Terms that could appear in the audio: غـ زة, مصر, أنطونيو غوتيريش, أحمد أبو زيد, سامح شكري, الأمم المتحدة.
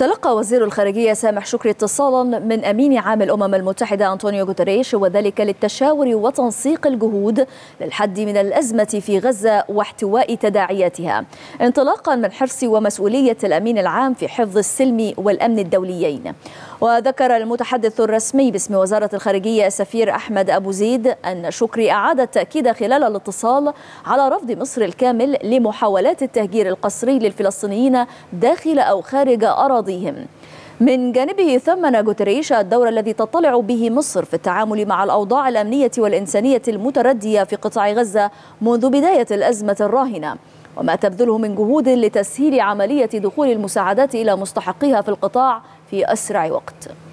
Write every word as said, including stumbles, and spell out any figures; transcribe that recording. تلقى وزير الخارجية سامح شكري اتصالا من أمين عام الأمم المتحدة أنطونيو غوتيريش، وذلك للتشاور وتنسيق الجهود للحد من الأزمة في غزة واحتواء تداعياتها، انطلاقا من حرص ومسؤولية الأمين العام في حفظ السلم والأمن الدوليين. وذكر المتحدث الرسمي باسم وزارة الخارجية السفير أحمد أبو زيد أن شكري أعاد التأكيد خلال الاتصال على رفض مصر الكامل لمحاولات التهجير القسري للفلسطينيين داخل أو خارج أراضيهم. من جانبه ثمن غوتيريش الدور الذي تطلع به مصر في التعامل مع الأوضاع الأمنية والإنسانية المتردية في قطاع غزة منذ بداية الأزمة الراهنة، وما تبذله من جهود لتسهيل عملية دخول المساعدات إلى مستحقيها في القطاع في أسرع وقت.